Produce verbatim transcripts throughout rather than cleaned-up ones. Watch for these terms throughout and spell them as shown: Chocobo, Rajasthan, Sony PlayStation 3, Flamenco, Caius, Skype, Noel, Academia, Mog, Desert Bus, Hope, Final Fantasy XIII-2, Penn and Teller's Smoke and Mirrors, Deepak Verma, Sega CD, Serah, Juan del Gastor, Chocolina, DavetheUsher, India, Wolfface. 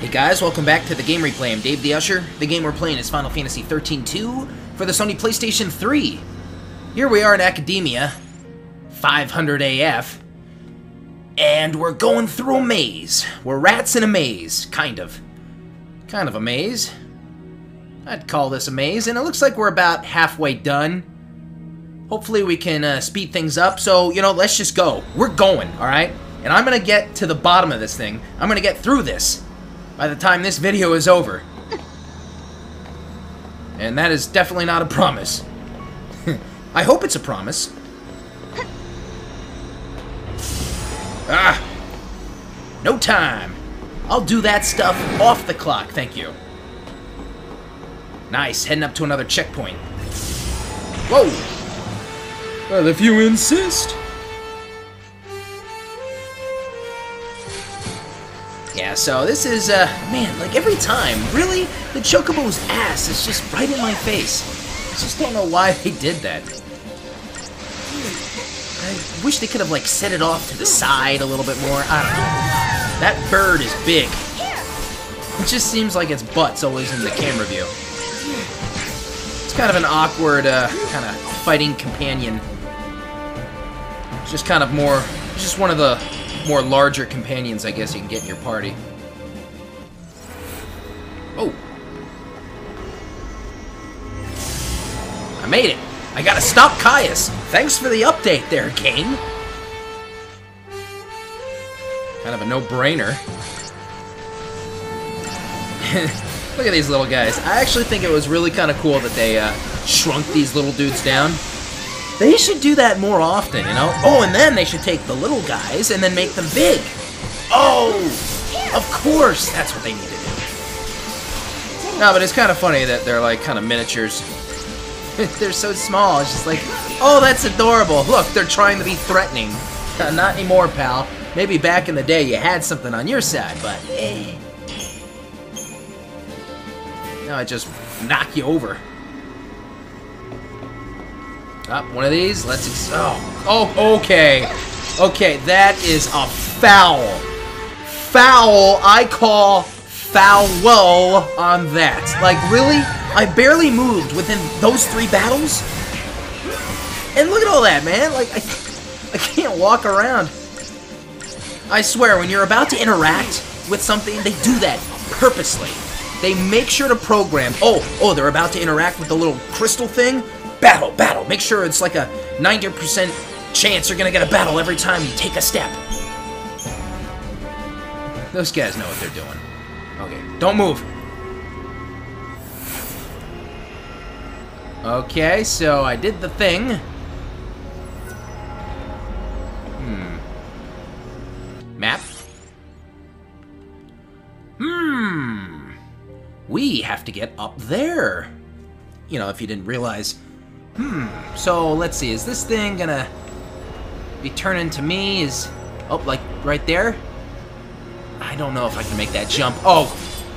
Hey guys, welcome back to the game replay. I'm Dave the Usher. The game we're playing is Final Fantasy thirteen two for the Sony PlayStation three. Here we are in Academia, five hundred A F, and we're going through a maze. We're rats in a maze, kind of. Kind of a maze. I'd call this a maze, and it looks like we're about halfway done. Hopefully we can uh, speed things up, so, you know, let's just go. We're going, alright? And I'm gonna get to the bottom of this thing. I'm gonna get through this by the time this video is over. And that is definitely not a promise. I hope it's a promise. Ah! No time! I'll do that stuff off the clock, thank you. Nice, heading up to another checkpoint. Whoa! Well, if you insist. Yeah, so this is, uh, man, like every time, really? The Chocobo's ass is just right in my face. I just don't know why they did that. I wish they could have, like, set it off to the side a little bit more. I don't know. That bird is big. It just seems like its butt's always in the camera view. It's kind of an awkward, uh, kind of fighting companion. It's just kind of more, just one of the more larger companions, I guess, you can get in your party. Oh. I made it. I gotta stop Caius. Thanks for the update there, game. Kind of a no-brainer. Look at these little guys. I actually think it was really kind of cool that they uh, shrunk these little dudes down. They should do that more often, you know? Oh, and then they should take the little guys and then make them big. Oh, of course, that's what they need to do. No, but it's kind of funny that they're like kind of miniatures. They're so small, it's just like, oh, that's adorable. Look, they're trying to be threatening. Not anymore, pal. Maybe back in the day you had something on your side, but eh. Now I just knock you over. Up one of these. Let's ex oh oh okay, okay. That is a foul, foul. I call foul on that. Like really, I barely moved within those three battles, and look at all that, man. Like I, I can't walk around. I swear, when you're about to interact with something, they do that purposely. They make sure to program, oh, oh, they're about to interact with the little crystal thing. Battle, battle. Make sure it's like a ninety percent chance you're gonna get a battle every time you take a step. Those guys know what they're doing. Okay, don't move. Okay, so I did the thing. Hmm. Map. Hmm. We have to get up there. You know, if you didn't realize. Hmm, so let's see, is this thing gonna be turning to me? Is, oh, like, right there? I don't know if I can make that jump. Oh,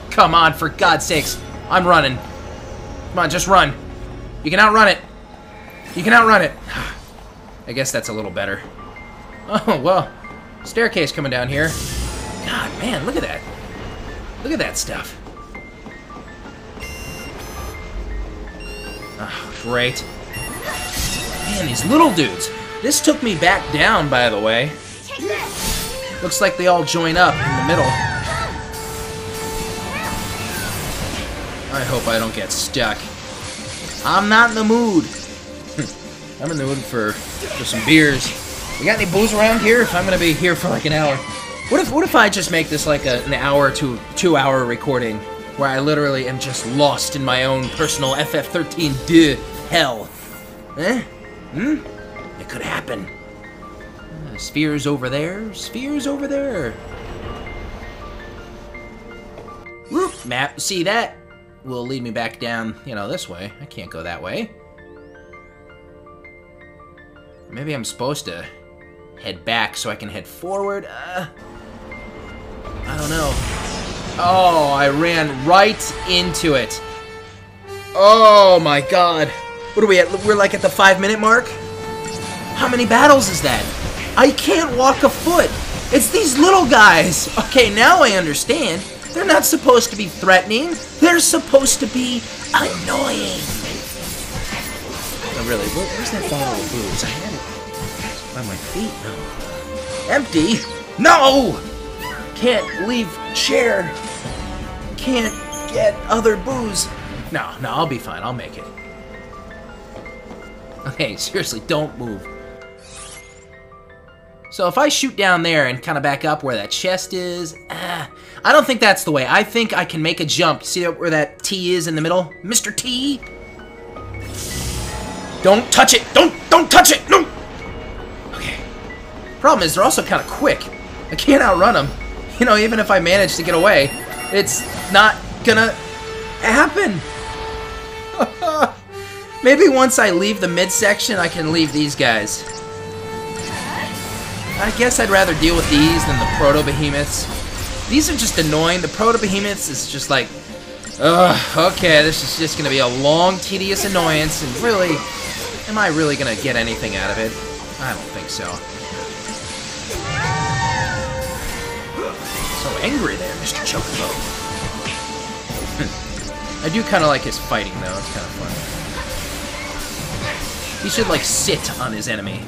come on, for God's sakes. I'm running. Come on, just run. You can outrun it. You can outrun it. I guess that's a little better. Oh, well, staircase coming down here. God, man, look at that. Look at that stuff. Oh, great. Man, these little dudes. This took me back down, by the way. Looks like they all join up in the middle. I hope I don't get stuck. I'm not in the mood. I'm in the mood for, for some beers. You got any booze around here? If I'm gonna be here for like an hour. What if what if I just make this like a, an hour to two hour recording where I literally am just lost in my own personal F F thirteen two hell? Eh? Hmm? It could happen. Uh, spheres over there. Spheres over there. Whoop! Map. See, that will lead me back down, you know, this way. I can't go that way. Maybe I'm supposed to head back so I can head forward. Uh, I don't know. Oh, I ran right into it. Oh my god. What are we at? We're like at the five minute mark? How many battles is that? I can't walk a foot. It's these little guys. Okay, now I understand. They're not supposed to be threatening. They're supposed to be annoying. Oh, really? Where, where's that bottle of booze? I had it by my feet. No. Empty? No! Can't leave chair. Can't get other booze. No, no, I'll be fine. I'll make it. Okay, seriously, don't move. So if I shoot down there and kind of back up where that chest is, ah, I don't think that's the way. I think I can make a jump. See where that T is in the middle? Mister T? Don't touch it! Don't, don't touch it! No! Okay. Problem is, they're also kind of quick. I can't outrun them. You know, even if I manage to get away, it's not gonna happen. Maybe once I leave the midsection, I can leave these guys. I guess I'd rather deal with these than the proto-behemoths. These are just annoying. The proto-behemoths is just like, ugh, okay, this is just going to be a long, tedious annoyance, and really, am I really going to get anything out of it? I don't think so. So angry there, Mister Chocobo. I do kind of like his fighting, though. It's kind of fun. He should, like, sit on his enemy.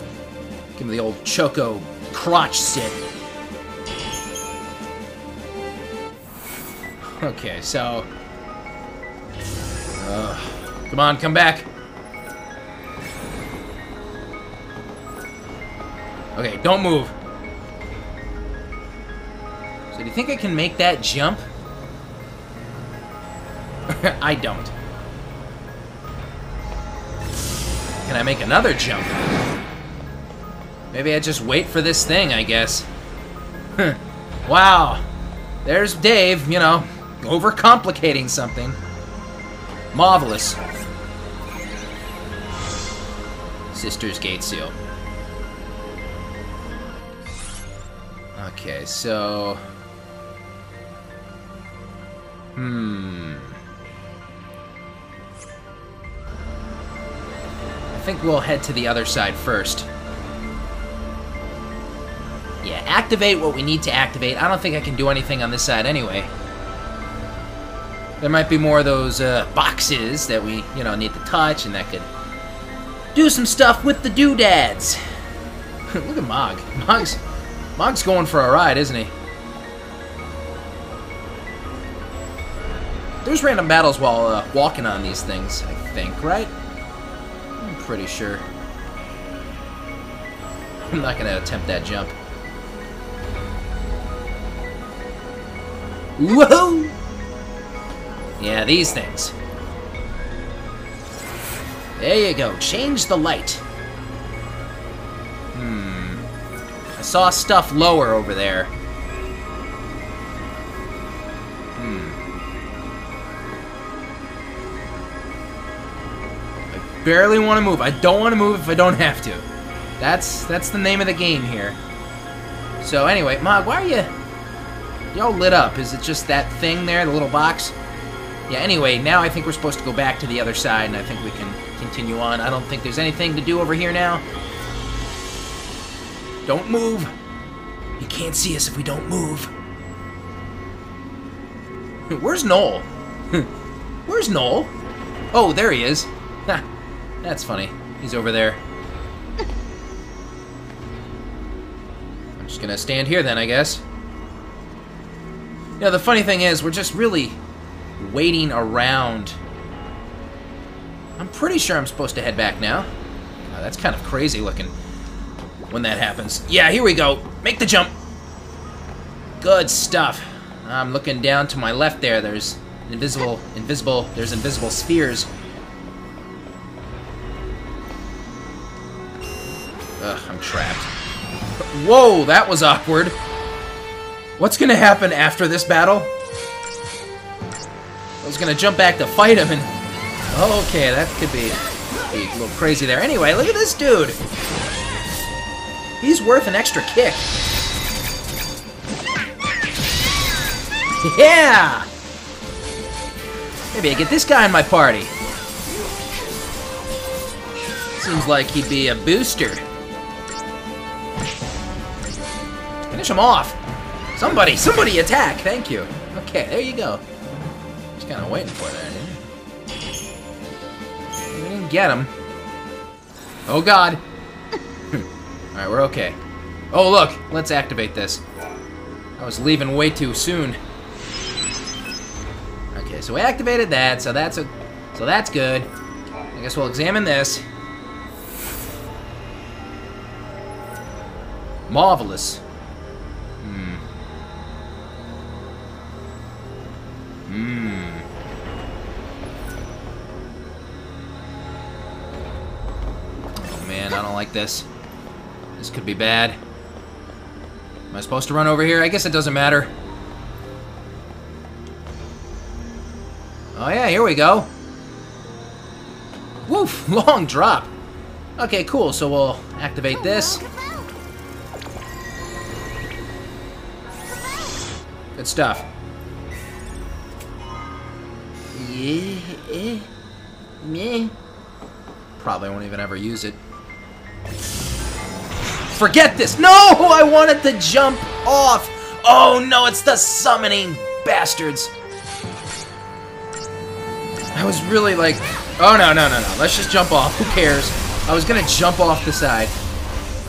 Give him the old Choco crotch sit. Okay, so... Uh, come on, come back. Okay, don't move. So do you think I can make that jump? I don't. Can I make another jump? Maybe I just wait for this thing, I guess. Wow. There's Dave, you know, overcomplicating something. Marvelous. Sister's Gate Seal. Okay, so... Hmm... I think we'll head to the other side first. Yeah, activate what we need to activate. I don't think I can do anything on this side anyway. There might be more of those uh, boxes that we, you know, need to touch, and that could do some stuff with the doodads. Look at Mog. Mog's, Mog's going for a ride, isn't he? There's random battles while uh, walking on these things, I think, right? Pretty sure. I'm not gonna attempt that jump. Whoa! Yeah, these things. There you go. Change the light. Hmm. I saw stuff lower over there. Barely want to move. I don't want to move if I don't have to. That's that's the name of the game here. So anyway, Mog, why are you... Y'all lit up. Is it just that thing there, the little box? Yeah, anyway, now I think we're supposed to go back to the other side, and I think we can continue on. I don't think there's anything to do over here now. Don't move. You can't see us if we don't move. Where's Noel? Where's Noel? Oh, there he is. Ha. That's funny. He's over there. I'm just gonna stand here then, I guess. You know, the funny thing is, we're just really waiting around. I'm pretty sure I'm supposed to head back now. Oh, that's kind of crazy looking when that happens. Yeah, here we go. Make the jump. Good stuff. I'm looking down to my left there. There's invisible, invisible, there's invisible spheres. Ugh, I'm trapped. Whoa, that was awkward. What's gonna happen after this battle? I was gonna jump back to fight him and... Okay, that could be, be a little crazy there. Anyway, look at this dude. He's worth an extra kick. Yeah! Maybe I get this guy in my party. Seems like he'd be a booster. Finish him off! Somebody, somebody attack! Thank you. Okay, there you go. Just kind of waiting for that. We didn't get him. Oh God. All right, we're okay. Oh look, let's activate this. I was leaving way too soon. Okay, so we activated that, so that's a, so that's good. I guess we'll examine this. Marvelous. Hmm. Hmm. Oh man, I don't like this. This could be bad. Am I supposed to run over here? I guess it doesn't matter. Oh yeah, here we go. Woof, long drop. Okay, cool, so we'll activate this. Good stuff. Yeah, me. Probably won't even ever use it. Forget this! No! I wanted to jump off! Oh no, it's the summoning bastards! I was really like... Oh no, no, no, no. Let's just jump off. Who cares? I was gonna jump off the side.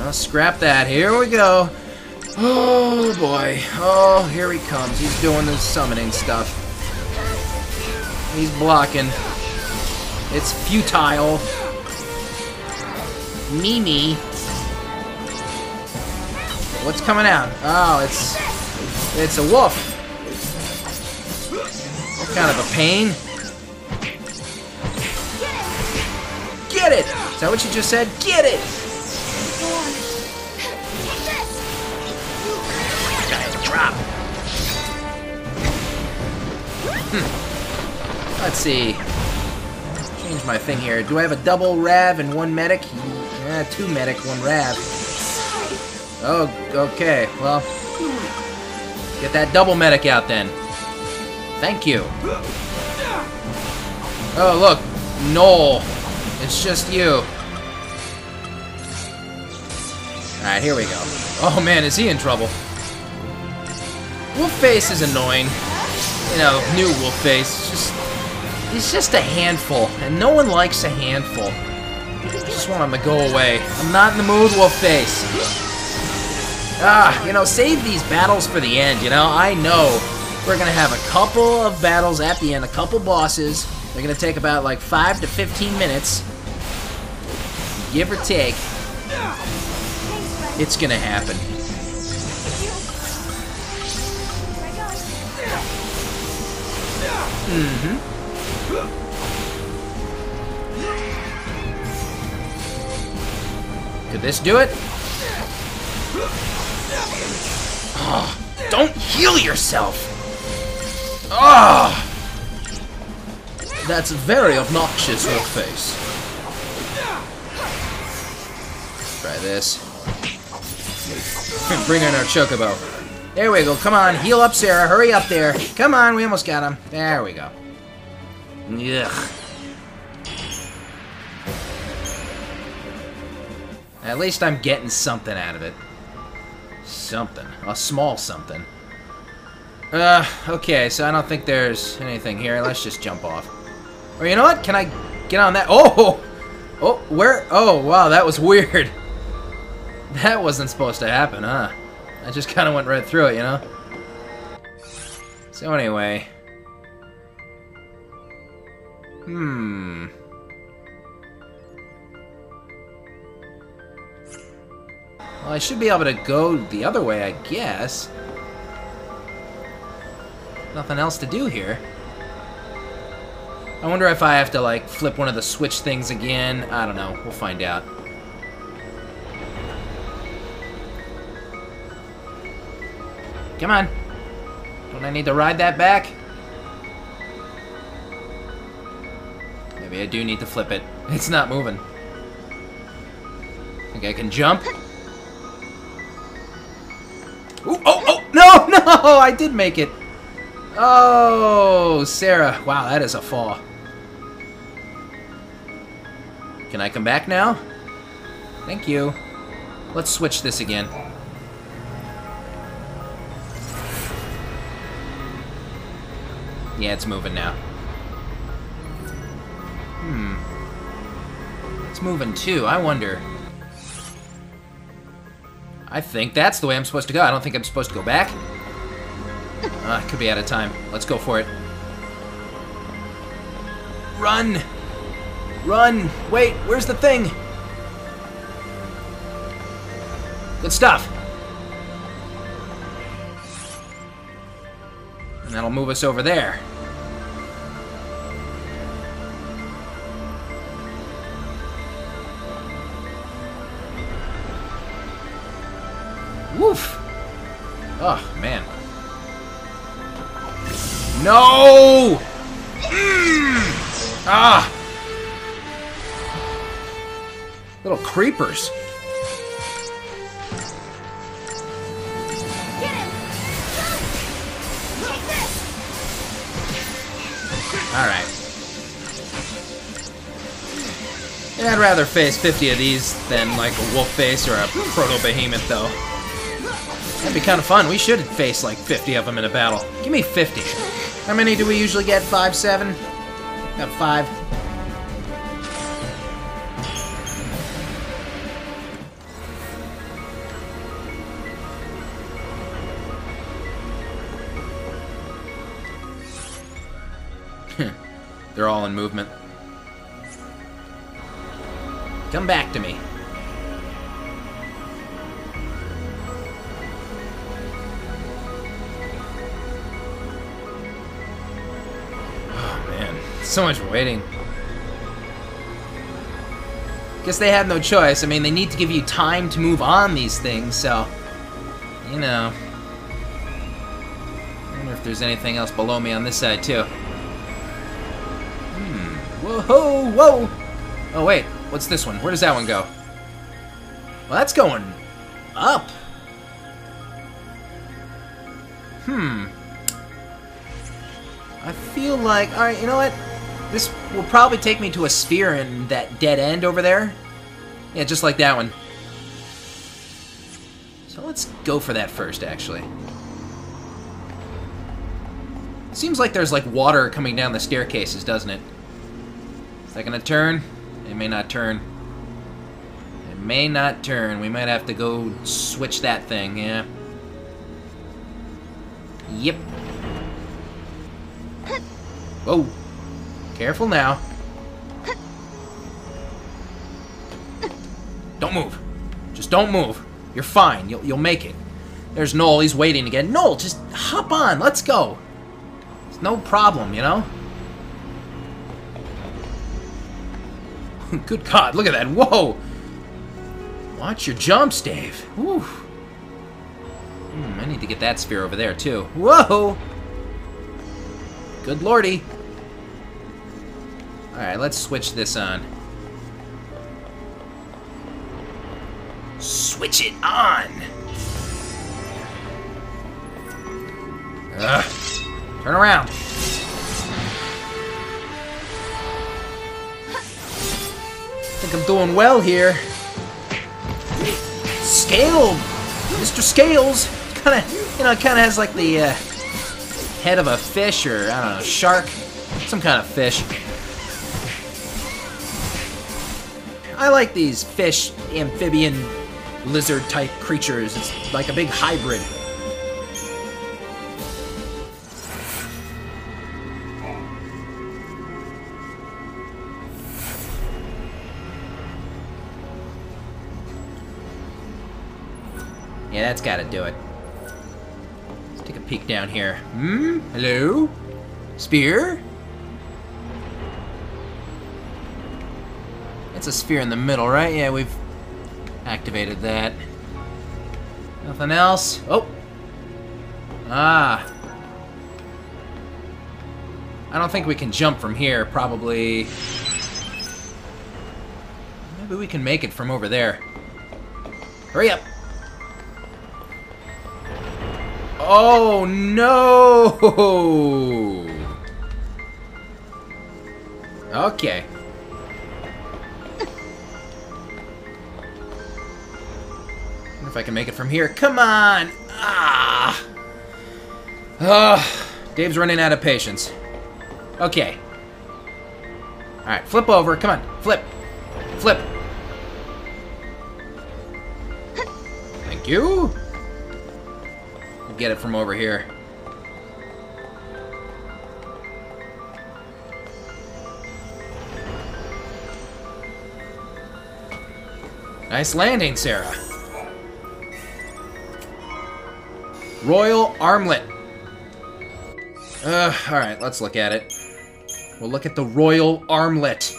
Well, scrap that. Here we go. Oh boy. Oh, here he comes. He's doing the summoning stuff. He's blocking. It's futile. Mimi. What's coming out? Oh, it's... It's a wolf. What kind of a pain? Get it! Is that what you just said? Get it! Nice drop. Hmm. Let's see. Change my thing here. Do I have a double Rav and one Medic? Yeah, two Medic, one Rav. Oh, okay, well, get that double medic out then. Thank you. Oh, look, Noel, it's just you. All right, here we go. Oh man, is he in trouble? Wolfface is annoying. You know, new Wolfface. Just, he's just a handful, and no one likes a handful. I just want him to go away. I'm not in the mood, Wolfface. Ah, you know, save these battles for the end, you know? I know we're going to have a couple of battles at the end, a couple bosses. They're going to take about, like, five to fifteen minutes. Give or take. It's going to happen. Mm-hmm. Could this do it? Oh, don't heal yourself! Oh, that's very obnoxious, Wolfface. Try this. Bring in our Chocobo. There we go, come on, heal up, Serah, hurry up there. Come on, we almost got him. There we go. Ugh. At least I'm getting something out of it. Something. A small something. Uh, okay, so I don't think there's anything here. Let's just jump off. Or you know what? Can I get on that? Oh! Oh, where? Oh, wow, that was weird. That wasn't supposed to happen, huh? I just kind of went right through it, you know? So anyway. Hmm... Well, I should be able to go the other way, I guess. Nothing else to do here. I wonder if I have to, like, flip one of the switch things again. I don't know. We'll find out. Come on. Don't I need to ride that back? Maybe I do need to flip it. It's not moving. Think I can jump? Ooh, oh, oh, no, no, I did make it. Oh, Serah. Wow, that is a fall. Can I come back now? Thank you. Let's switch this again. Yeah, it's moving now. Hmm. It's moving too, I wonder. I think that's the way I'm supposed to go. I don't think I'm supposed to go back. Uh, I could be out of time. Let's go for it. Run! Run! Wait, where's the thing? Good stuff. And that'll move us over there. Woof! Oh, man. No! Mm! Ah! Little creepers. Get him! Take this! All right. I'd rather face fifty of these than like a wolf face or a proto behemoth, though. That'd be kind of fun. We should face like fifty of them in a battle. Give me fifty. How many do we usually get? Five, seven? Got five. They're all in movement. Come back to me. So much waiting. Guess they had no choice. I mean, they need to give you time to move on these things, so... You know... I wonder if there's anything else below me on this side, too. Hmm. Whoa-ho! Whoa! Oh, wait. What's this one? Where does that one go? Well, that's going... up. Hmm. I feel like... Alright, you know what? This will probably take me to a sphere in that dead end over there. Yeah, just like that one. So let's go for that first, actually. Seems like there's, like, water coming down the staircases, doesn't it? Is that gonna turn? It may not turn. It may not turn. We might have to go switch that thing, yeah. Yep. Whoa. Careful now. Don't move. Just don't move. You're fine. You'll, you'll make it. There's Noel. He's waiting again. Noel, just hop on. Let's go. It's no problem, you know? Good God. Look at that. Whoa. Watch your jumps, Dave. Whew. Hmm, I need to get that sphere over there, too. Whoa. Good lordy. Alright, let's switch this on. Switch it on! Ugh. Turn around. I think I'm doing well here. Scale! Mister Scales! Kinda, you know, it kinda has like the uh, head of a fish or, I don't know, shark. Some kind of fish. I like these fish, amphibian, lizard-type creatures. It's like a big hybrid. Yeah, that's gotta do it. Let's take a peek down here. Hmm? Hello? Spear? A sphere in the middle, right? Yeah, we've activated that. Nothing else? Oh! Ah. I don't think we can jump from here, probably. Maybe we can make it from over there. Hurry up! Oh, no! Okay. If I can make it from here. Come on! Ah! Ah! Dave's running out of patience. Okay. Alright, flip over. Come on. Flip. Flip. Thank you. We'll get it from over here. Nice landing, Serah. Royal armlet. Uh, all right, let's look at it. We'll look at the royal armlet.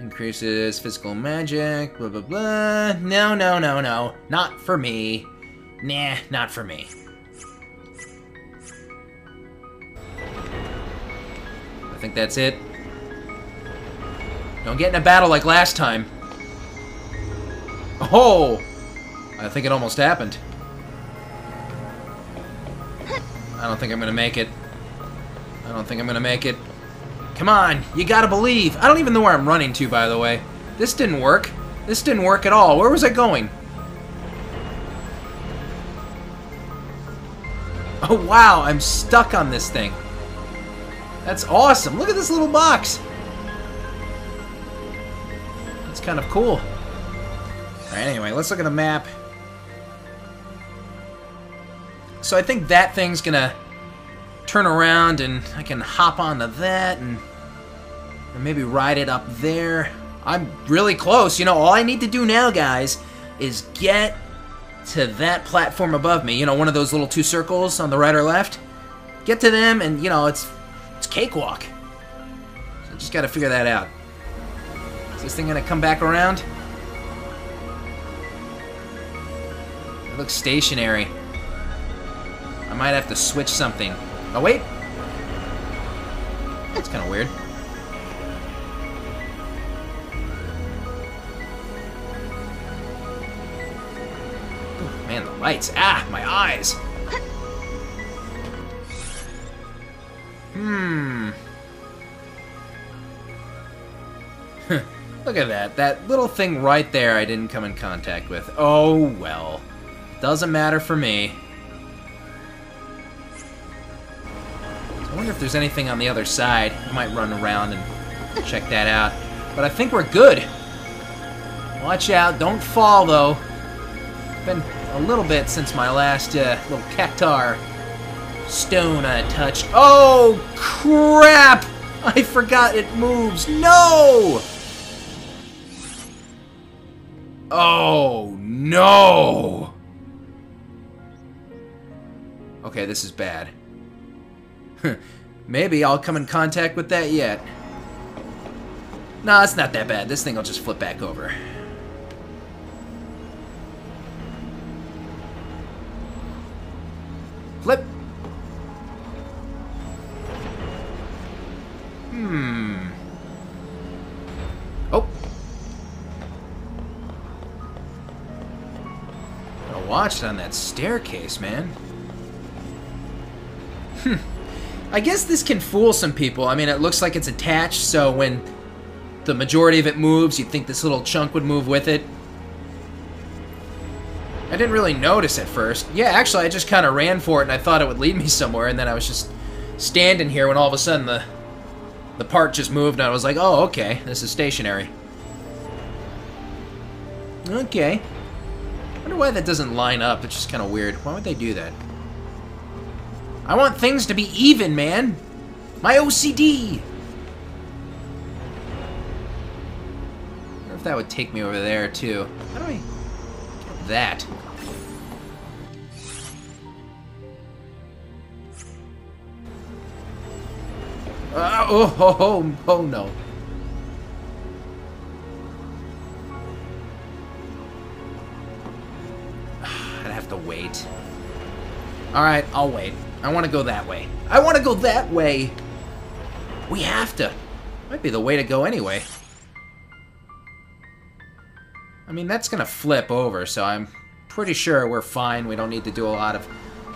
Increases physical magic, blah, blah, blah. No, no, no, no. Not for me. Nah, not for me. I think that's it. Don't get in a battle like last time. Oh! I think it almost happened. I don't think I'm gonna make it. I don't think I'm gonna make it. Come on! You gotta believe! I don't even know where I'm running to, by the way. This didn't work. This didn't work at all. Where was I going? Oh, wow! I'm stuck on this thing. That's awesome! Look at this little box! Kind of cool. Alright, anyway, let's look at a map. So I think that thing's gonna turn around and I can hop onto that and, and maybe ride it up there. I'm really close. You know, all I need to do now, guys, is get to that platform above me. You know, one of those little two circles on the right or left. Get to them and, you know, it's, it's cakewalk. So I just gotta figure that out. Is this thing gonna come back around? It looks stationary. I might have to switch something. Oh, wait! That's kind of weird. Ooh, man, the lights. Ah, my eyes! Hmm. Look at that. That little thing right there I didn't come in contact with. Oh, well. Doesn't matter for me. I wonder if there's anything on the other side. I might run around and check that out. But I think we're good. Watch out. Don't fall, though. It's been a little bit since my last uh, little cactar stone I touched. Oh, crap! I forgot it moves. No! Oh, no! Okay, this is bad. Maybe I'll come in contact with that yet. No, it's not that bad. This thing will just flip back over. Flip! Hmm. Oh! Watched on that staircase, man. Hmm. I guess this can fool some people. I mean, it looks like it's attached, so when the majority of it moves, you'd think this little chunk would move with it. I didn't really notice at first. Yeah, actually, I just kind of ran for it, and I thought it would lead me somewhere, and then I was just standing here when all of a sudden the, the part just moved, and I was like, oh, okay, this is stationary. Okay. I wonder why that doesn't line up. It's just kind of weird. Why would they do that? I want things to be even, man. My O C D. I wonder if that would take me over there too. How do I get that? Uh, oh, oh, oh, oh no. To wait. Alright, I'll wait. I want to go that way. I want to go that way! We have to! Might be the way to go anyway. I mean, that's gonna flip over, so I'm pretty sure we're fine. We don't need to do a lot of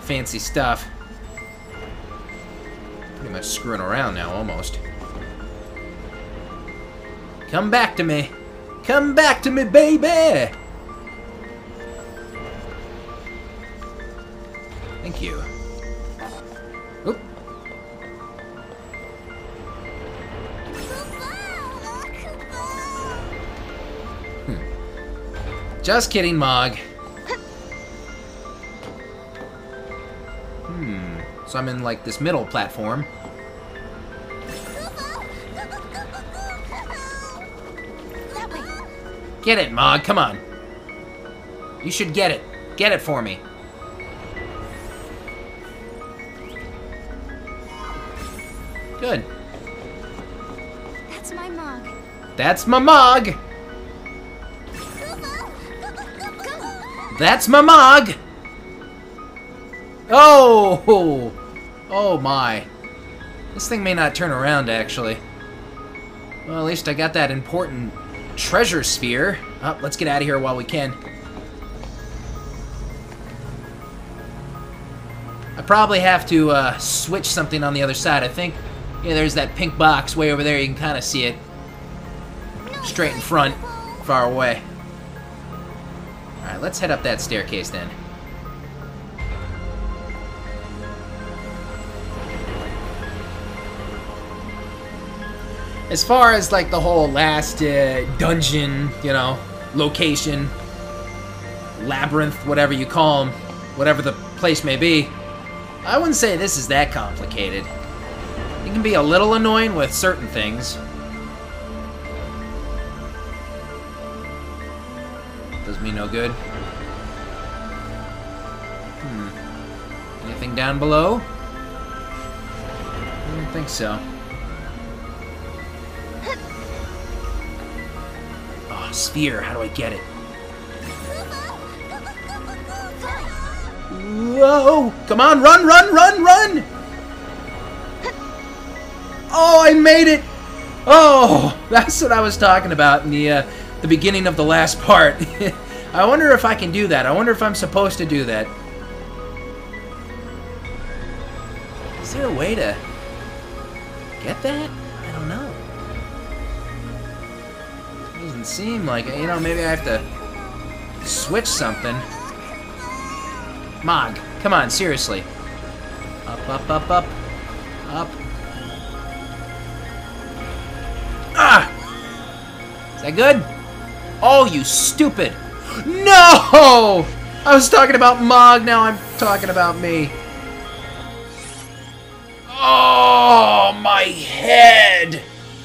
fancy stuff. Pretty much screwing around now, almost. Come back to me! Come back to me, baby! Thank you. Oop. Just kidding, Mog. Hmm. So I'm in like this middle platform. Get it, Mog, come on. You should get it. Get it for me. Good. That's my Mog. That's my Mog! That's my Mog! Oh! Oh my. This thing may not turn around, actually. Well, at least I got that important treasure sphere. Oh, let's get out of here while we can. I probably have to uh, switch something on the other side. I think, yeah, there's that pink box way over there. You can kind of see it straight in front, far away. All right, let's head up that staircase then. As far as like the whole last uh, dungeon, you know, location, labyrinth, whatever you call them, whatever the place may be, I wouldn't say this is that complicated. It can be a little annoying with certain things. Does me no good. Hmm. Anything down below? I don't think so. Oh, sphere. How do I get it? Whoa! Come on, run, run, run, run! Oh, I made it! Oh, that's what I was talking about in the uh, the beginning of the last part. I wonder if I can do that. I wonder if I'm supposed to do that. Is there a way to get that? I don't know. It doesn't seem like it. You know, maybe I have to switch something. Mog, come on, seriously. Up, up, up, up, up. Ah! Is that good? Oh, you stupid! No! I was talking about Mog, now I'm talking about me. Oh, my head!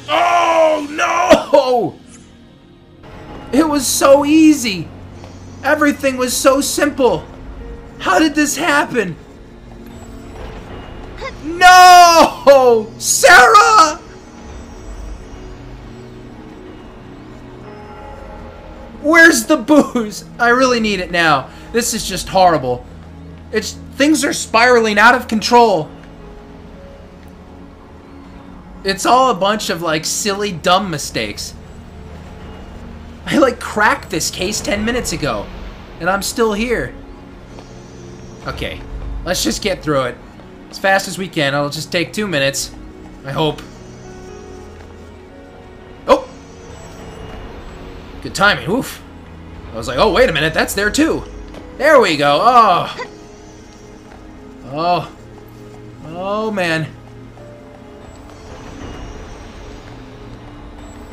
Oh, no! It was so easy. Everything was so simple. How did this happen? No! Sarah! Where's the booze? I really need it now. This is just horrible. It's things are spiraling out of control. It's all a bunch of like silly dumb mistakes. I like cracked this case ten minutes ago and I'm still here. Okay, let's just get through it as fast as we can. It'll just take two minutes, I hope. Oh! Good timing, oof. I was like, oh, wait a minute, that's there too. There we go, oh. Oh. Oh, man.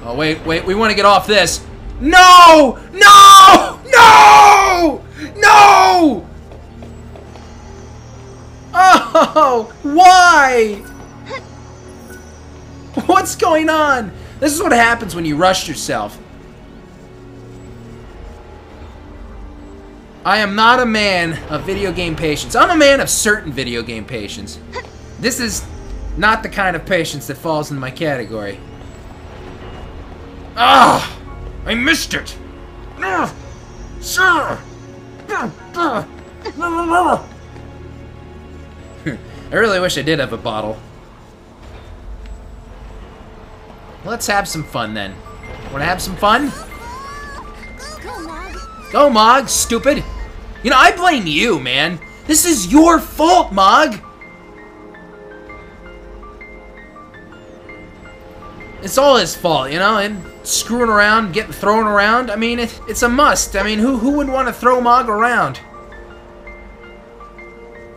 Oh, wait, wait, we want to get off this. No! No! No! No! Oh, why? What's going on? This is what happens when you rush yourself. I am not a man of video game patience. I'm a man of certain video game patience. This is not the kind of patience that falls in my category. Ah! I missed it! Ah! Sure! I really wish I did have a bottle. Let's have some fun then. Wanna have some fun? Go, Mog. Go, Mog, stupid. You know, I blame you, man. This is your fault, Mog. It's all his fault, you know, and screwing around, getting thrown around. I mean, it, it's a must. I mean, who, who wouldn't want to throw Mog around?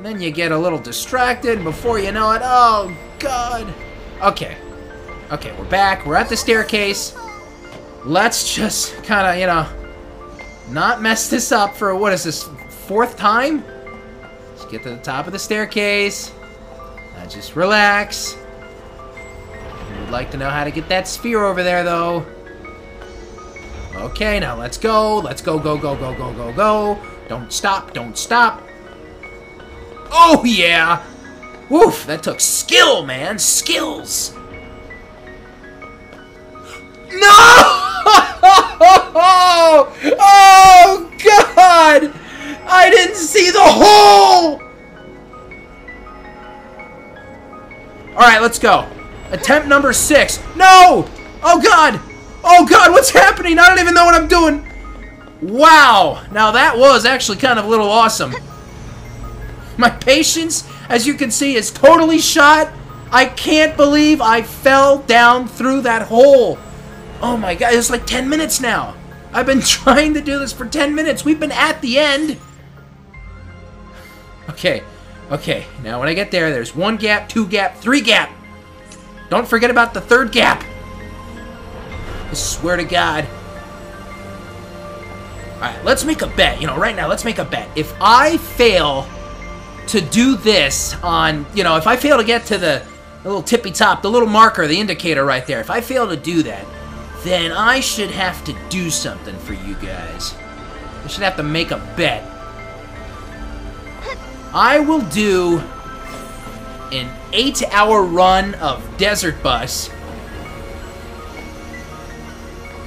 Then you get a little distracted, before you know it, oh god. Okay, okay, we're back, we're at the staircase. Let's just kind of, you know, not mess this up for, what is this, fourth time? Let's get to the top of the staircase. Now just relax. We would like to know how to get that sphere over there, though. Okay, now let's go. Let's go, go, go, go, go, go, go. Don't stop, don't stop. Oh, yeah! Woof, that took skill, man! Skills! No! Oh, God! I didn't see the hole! Alright, let's go. Attempt number six. No! Oh, God! Oh, God, what's happening? I don't even know what I'm doing. Wow. Now, that was actually kind of a little awesome. My patience, as you can see, is totally shot. I can't believe I fell down through that hole. Oh my God, it's like ten minutes now. I've been trying to do this for ten minutes. We've been at the end. Okay, okay. Now when I get there, there's one gap, two gap, three gap. Don't forget about the third gap. I swear to God. All right, let's make a bet. You know, right now, let's make a bet. If I fail to do this on, you know, if I fail to get to the, the little tippy top, the little marker, the indicator right there, if I fail to do that, then I should have to do something for you guys. I should have to make a bet. I will do an eight-hour run of Desert Bus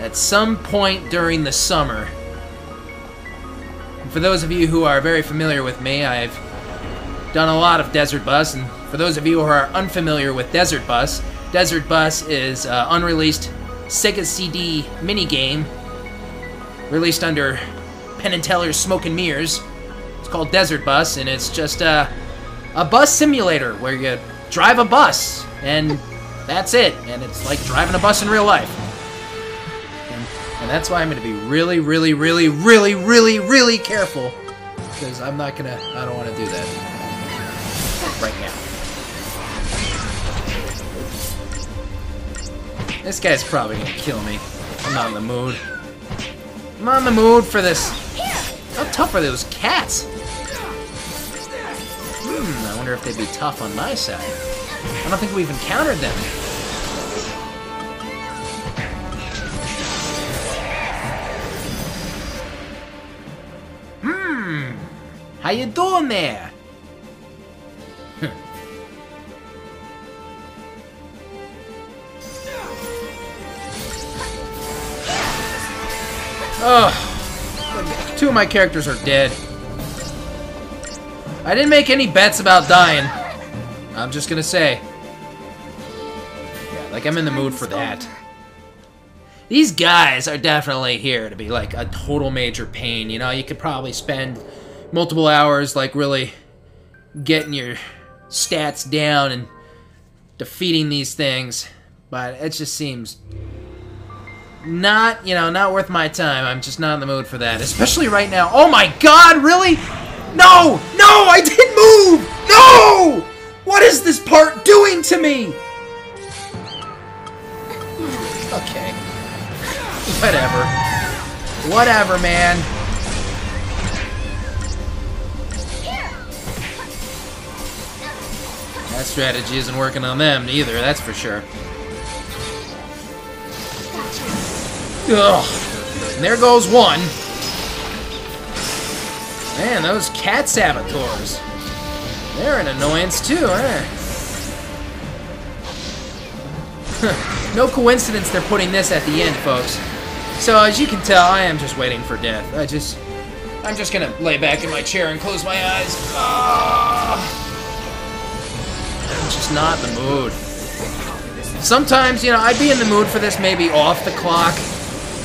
at some point during the summer. And for those of you who are very familiar with me, I've done a lot of Desert Bus, and for those of you who are unfamiliar with Desert Bus, Desert Bus is an unreleased Sega C D minigame released under Penn and Teller's Smoke and Mirrors. It's called Desert Bus, and it's just a, a bus simulator where you drive a bus, and that's it. And it's like driving a bus in real life. And, and that's why I'm going to be really, really, really, really, really, really careful, because I'm not going to, I don't want to do that. Right now. This guy's probably gonna kill me. I'm not in the mood. I'm not in the mood for this. How tough are those cats? Hmm, I wonder if they'd be tough on my side. I don't think we've encountered them. Hmm, how you doing there? Ugh. Two of my characters are dead. I didn't make any bets about dying. I'm just gonna say. Yeah, like, I'm in the mood for that. These guys are definitely here to be, like, a total major pain, you know? You could probably spend multiple hours, like, really getting your stats down and defeating these things. But it just seems... Not, you know, not worth my time. I'm just not in the mood for that, especially right now. Oh my God, really? No! No, I didn't move! No! What is this part doing to me? Okay. Whatever. Whatever, man. That strategy isn't working on them either, that's for sure. Ugh. And there goes one. Man, those cat saboteurs. They're an annoyance too, aren't they? No coincidence they're putting this at the end, folks. So as you can tell, I am just waiting for death. I just... I'm just gonna lay back in my chair and close my eyes. Oh! I'm just not in the mood. Sometimes, you know, I'd be in the mood for this maybe off the clock,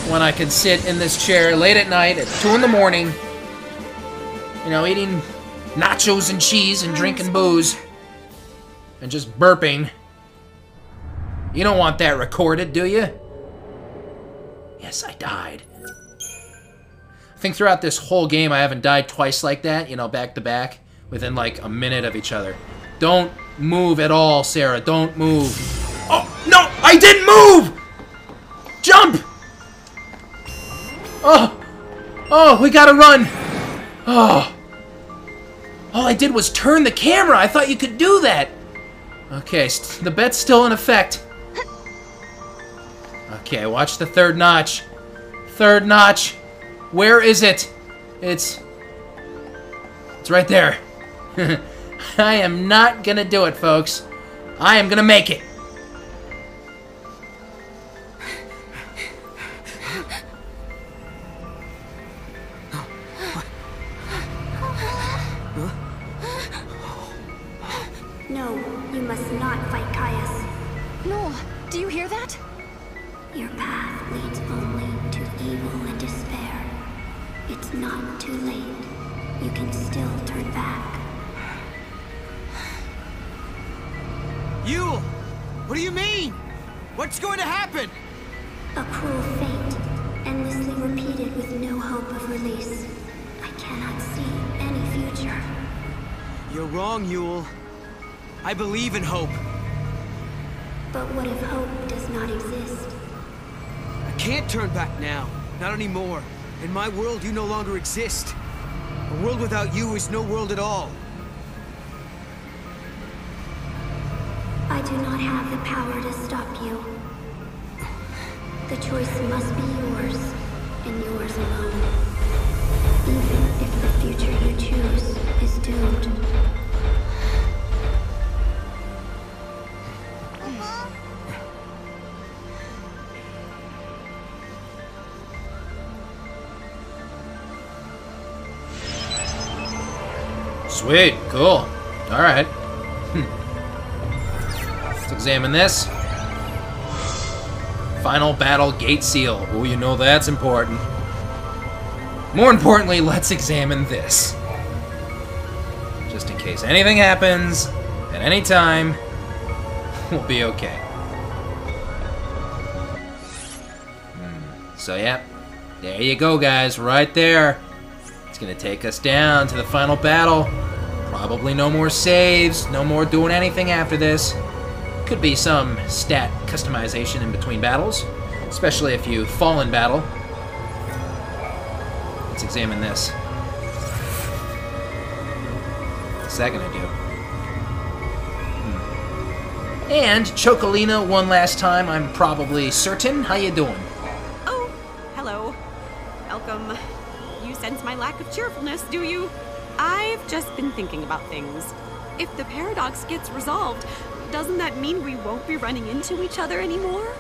when I could sit in this chair late at night at two in the morning, you know, eating nachos and cheese and drinking booze and just burping. You don't want that recorded, do you? Yes, I died. I think throughout this whole game I haven't died twice like that, you know, back to back, within like a minute of each other. Don't move at all, Sarah. Don't move. Oh, no! I didn't move! Jump! Oh, Oh, we gotta run! Oh. All I did was turn the camera! I thought you could do that! Okay, st the bet's still in effect. Okay, watch the third notch. Third notch! Where is it? It's... It's right there. I am not gonna do it, folks. I am gonna make it! I believe in hope. But what if hope does not exist? I can't turn back now. Not anymore. In my world, you no longer exist. A world without you is no world at all. I do not have the power to stop you. The choice must be yours, and yours alone. Even if the future you choose is doomed. Sweet, cool. Alright. Hm. Let's examine this. Final battle gate seal. Oh, you know that's important. More importantly, let's examine this. Just in case anything happens at any time, we'll be okay. Hmm. So, yeah. There you go, guys. Right there. It's gonna take us down to the final battle. Probably no more saves, no more doing anything after this. Could be some stat customization in between battles, especially if you fall in battle. Let's examine this. What's that gonna do? Hmm. And Chocolina one last time, I'm probably certain. How you doing? Oh, hello. Welcome. You sense my lack of cheerfulness, do you? I've just been thinking about things. If the paradox gets resolved, doesn't that mean we won't be running into each other anymore?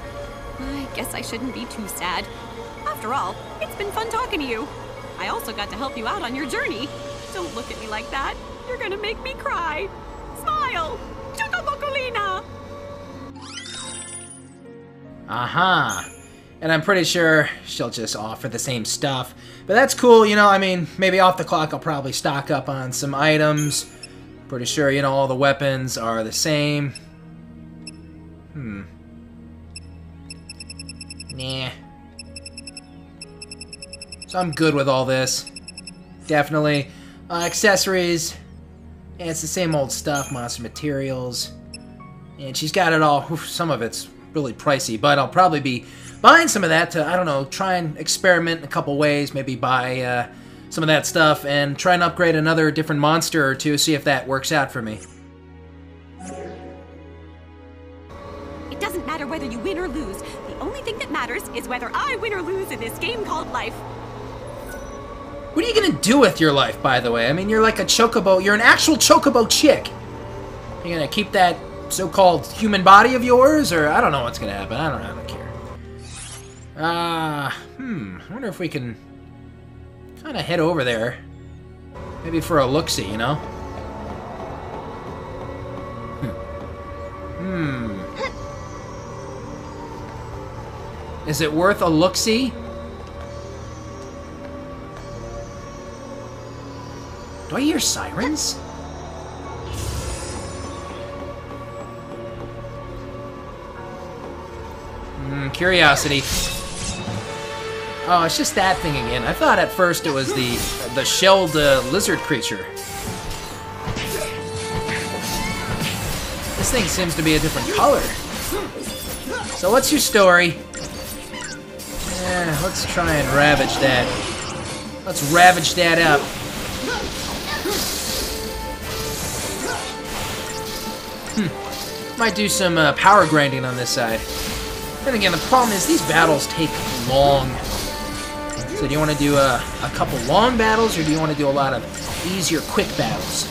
I guess I shouldn't be too sad. After all, it's been fun talking to you. I also got to help you out on your journey. Don't look at me like that. You're gonna make me cry. Smile! Chocobo! Aha! And I'm pretty sure she'll just offer the same stuff. But that's cool, you know, I mean, maybe off the clock I'll probably stock up on some items. Pretty sure, you know, all the weapons are the same. Hmm. Nah. So I'm good with all this. Definitely. Uh, accessories. Yeah, it's the same old stuff, monster materials. And she's got it all. Oof, some of it's really pricey, but I'll probably be buying some of that to, I don't know, try and experiment in a couple ways, maybe buy uh, some of that stuff and try and upgrade another different monster or two, see if that works out for me. It doesn't matter whether you win or lose. The only thing that matters is whether I win or lose in this game called life. What are you gonna do with your life, by the way? I mean, you're like a chocobo, you're an actual chocobo chick. You're gonna keep that so-called human body of yours, or I don't know what's gonna happen. I don't know, I don't care. Ah, uh, hmm. I wonder if we can kind of head over there, maybe for a look-see, you know? Hmm. hmm. Is it worth a look-see? Do I hear sirens? Curiosity. Oh, it's just that thing again. I thought at first it was the the shelled uh, lizard creature. This thing seems to be a different color. So what's your story? Eh, let's try and ravage that. Let's ravage that up. Hmm. Might do some uh, power grinding on this side. Then again, the problem is these battles take long. So do you want to do a, a couple long battles, or do you want to do a lot of easier, quick battles?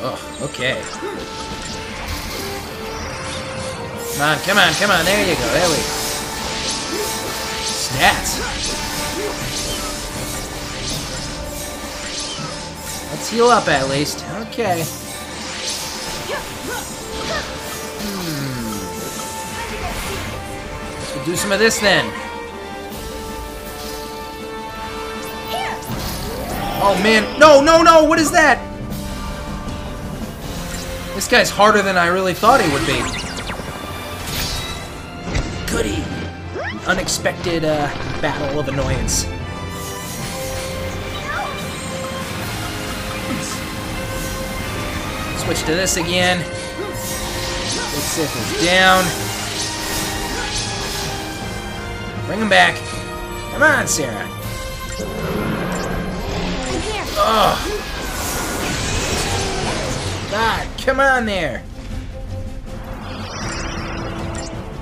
Oh, okay. Come on, come on, come on. There you go. There we go. Stats. Let's heal up at least. Okay. Hmm. We'll do some of this then. Oh man. No, no, no. What is that? This guy's harder than I really thought he would be. Goody. An unexpected uh, battle of annoyance. Switch to this again. Let's sit this down. Bring him back. Come on, Serah. Ugh. God, come on there.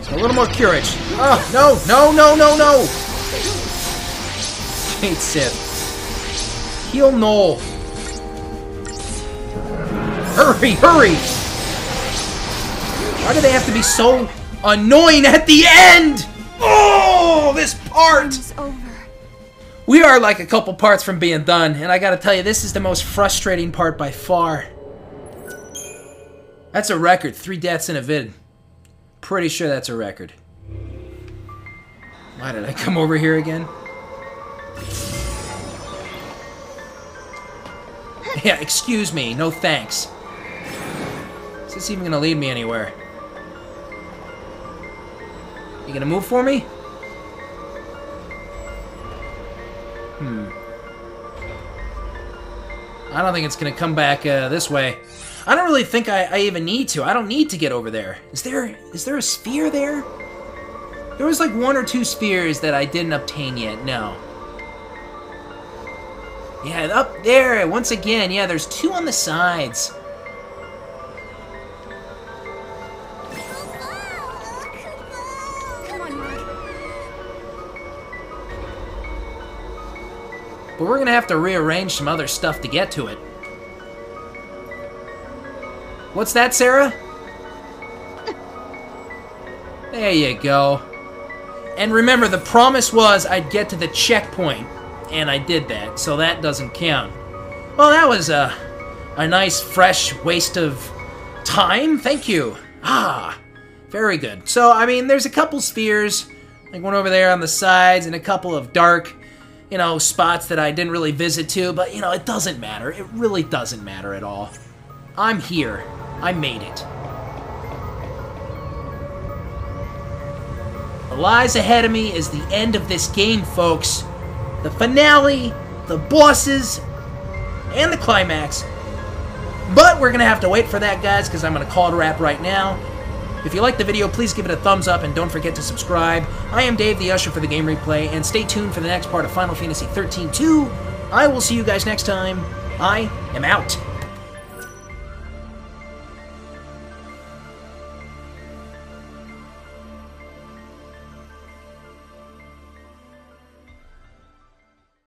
So a little more courage. Oh, no, no, no, no, no. Hate Sith. Heal Noel. Hurry, hurry. Why do they have to be so annoying at the end? Oh, this part. We are like a couple parts from being done, and I gotta tell you, this is the most frustrating part by far. That's a record. Three deaths in a vid. Pretty sure that's a record. Why did I come over here again? Yeah, excuse me. No thanks. Is this even gonna lead me anywhere? You gonna move for me? Hmm. I don't think it's gonna come back uh, this way. I don't really think I, I even need to. I don't need to get over there. Is there is there a sphere there? There was like one or two spheres that I didn't obtain yet. No. Yeah, up there. Once again, yeah, there's two on the sides. But we're going to have to rearrange some other stuff to get to it. What's that, Serah? There you go. And remember, the promise was I'd get to the checkpoint, and I did that, so that doesn't count. Well, that was a, a nice, fresh waste of time. Thank you. Ah, very good. So, I mean, there's a couple spheres, like one over there on the sides, and a couple of dark, you know, spots that I didn't really visit to, but, you know, it doesn't matter. It really doesn't matter at all. I'm here. I made it. What lies ahead of me is the end of this game, folks. The finale, the bosses, and the climax. But we're going to have to wait for that, guys, because I'm going to call it a wrap right now. If you liked the video, please give it a thumbs up and don't forget to subscribe. I am Dave the Usher for the Game Replay, and stay tuned for the next part of Final Fantasy thirteen two. I will see you guys next time. I am out.